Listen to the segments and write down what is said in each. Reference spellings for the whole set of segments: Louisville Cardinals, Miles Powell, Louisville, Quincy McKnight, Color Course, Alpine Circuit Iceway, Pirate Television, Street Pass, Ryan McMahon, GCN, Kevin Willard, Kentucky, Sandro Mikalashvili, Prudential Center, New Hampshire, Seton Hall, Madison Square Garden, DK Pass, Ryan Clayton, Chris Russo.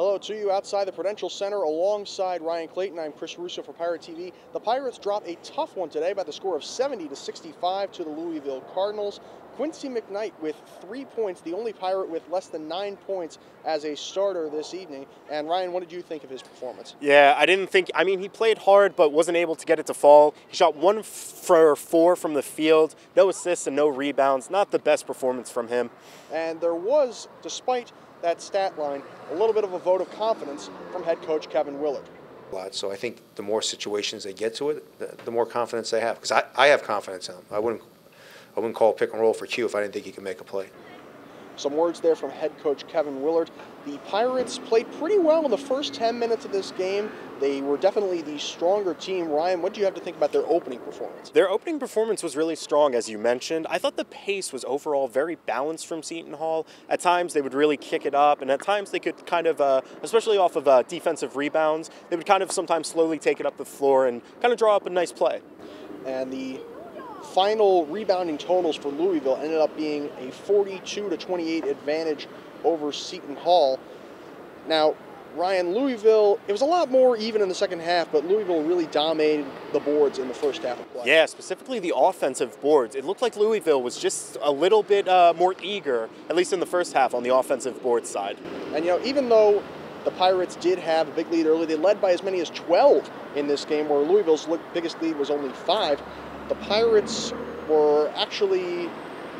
Hello to you outside the Prudential Center alongside Ryan Clayton. I'm Chris Russo for Pirate TV. The Pirates dropped a tough one today by the score of 70-65 to the Louisville Cardinals. Quincy McKnight with 3 points, the only Pirate with less than 9 points as a starter this evening. And Ryan, what did you think of his performance? Yeah, I mean, he played hard but wasn't able to get it to fall. He shot 1 for 4 from the field, no assists and no rebounds. Not the best performance from him. And there was, despite that stat line, a little bit of a vote of confidence from head coach Kevin Willard. So I think the more situations they get to it, the more confidence they have. Because I have confidence in them. I wouldn't call pick and roll for Q if I didn't think he could make a play. Some words there from head coach Kevin Willard. The Pirates played pretty well in the first 10 minutes of this game. They were definitely the stronger team. Ryan, what do you have to think about their opening performance? Their opening performance was really strong, as you mentioned. I thought the pace was overall very balanced from Seton Hall. At times, they would really kick it up, and at times they could kind of, especially off of defensive rebounds, they would kind of sometimes slowly take it up the floor and kind of draw up a nice play. And the final rebounding totals for Louisville ended up being a 42-28 advantage over Seton Hall. Now, Ryan, Louisville, it was a lot more even in the second half, but Louisville really dominated the boards in the first half of play. Yeah, specifically the offensive boards. It looked like Louisville was just a little bit more eager, at least in the first half, on the offensive board side. And, you know, even though the Pirates did have a big lead early, they led by as many as 12 in this game, where Louisville's biggest lead was only 5. The Pirates were actually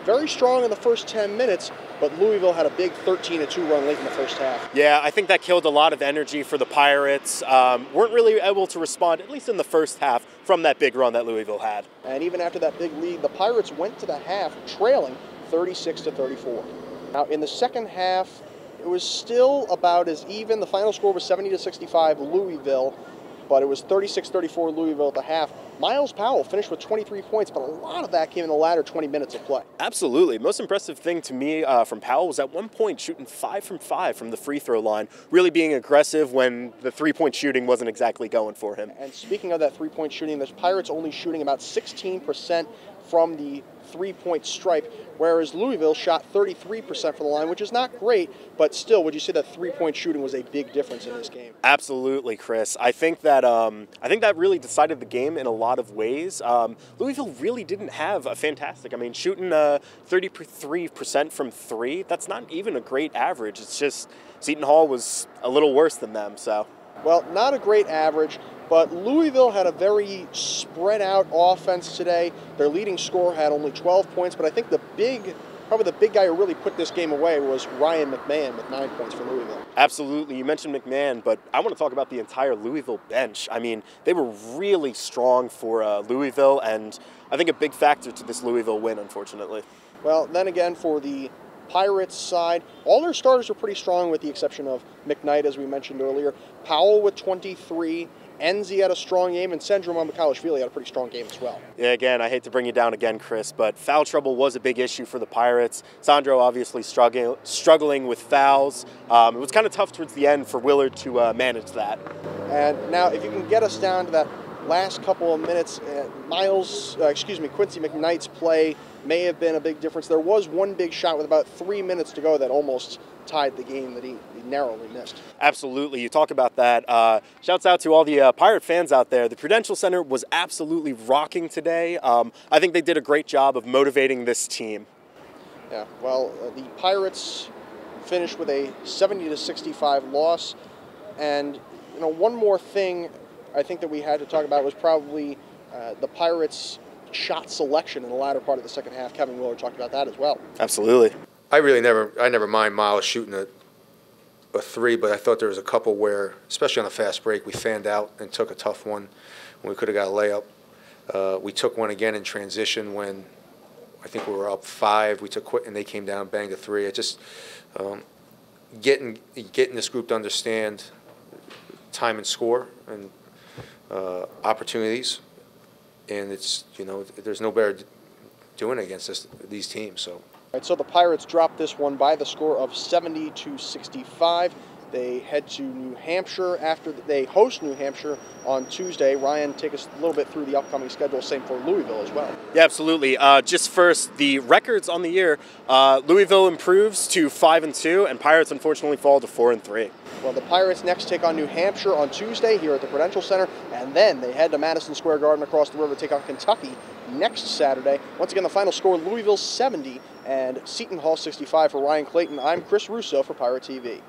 very strong in the first 10 minutes, but Louisville had a big 13-2 run late in the first half. Yeah, I think that killed a lot of energy for the Pirates. Weren't really able to respond, at least in the first half, from that big run that Louisville had. And even after that big lead, the Pirates went to the half trailing 36-34. Now, in the second half, it was still about as even. The final score was 70-65 Louisville, but it was 36-34 Louisville at the half. Miles Powell finished with 23 points, but a lot of that came in the latter 20 minutes of play. Absolutely. Most impressive thing to me from Powell was at one point shooting 5 from 5 from the free throw line, really being aggressive when the three-point shooting wasn't exactly going for him. And speaking of that three-point shooting, the Pirates only shooting about 16% from the three-point stripe, whereas Louisville shot 33% from the line, which is not great, but still, would you say that three-point shooting was a big difference in this game? Absolutely, Chris. I think that really decided the game in a lot of ways. Louisville really didn't have a fantastic, I mean, shooting 33% from 3, that's not even a great average. It's just Seton Hall was a little worse than them, so. Well, not a great average, but Louisville had a very spread out offense today. Their leading scorer had only 12 points, but I think probably the big guy who really put this game away was Ryan McMahon with 9 points for Louisville. Absolutely. You mentioned McMahon, but I want to talk about the entire Louisville bench. I mean, they were really strong for Louisville, and I think a big factor to this Louisville win, unfortunately. Well, then again, for the Pirates side, all their starters were pretty strong with the exception of McKnight, as we mentioned earlier. Powell with 23. Enzi had a strong game, and Sandro Mikalashvili had a pretty strong game as well. Yeah, again, I hate to bring you down again, Chris, but foul trouble was a big issue for the Pirates. Sandro obviously struggling with fouls. It was kind of tough towards the end for Willard to manage that. And now, if you can get us down to that last couple of minutes, Quincy McKnight's play may have been a big difference. There was one big shot with about 3 minutes to go that almost tied the game that he narrowly missed. Absolutely. You talk about that. Shouts out to all the Pirate fans out there. The Prudential Center was absolutely rocking today. I think they did a great job of motivating this team. Yeah, well, the Pirates finished with a 70-65 loss. And, you know, one more thing I think that we had to talk about was probably the Pirates' shot selection in the latter part of the second half. Kevin Willard talked about that as well. Absolutely. I never mind Miles shooting a 3, but I thought there was a couple where, especially on the fast break, we fanned out and took a tough one when we could have got a layup. We took one again in transition when I think we were up 5. We took and they came down, banged a 3. It just getting this group to understand time and score and opportunities, and it's, you know, there's no better doing against these teams. So. All right, so the Pirates dropped this one by the score of 70-65. They head to New Hampshire after they host New Hampshire on Tuesday. Ryan, take us a little bit through the upcoming schedule, same for Louisville as well. Yeah, absolutely. Just first, the records on the year. Louisville improves to 5-2, and Pirates unfortunately fall to 4-3. Well, the Pirates next take on New Hampshire on Tuesday here at the Prudential Center, and then they head to Madison Square Garden across the river to take on Kentucky next Saturday. Once again, the final score, Louisville 70 and Seton Hall 65. For Ryan Clayton, I'm Chris Russo for Pirate TV.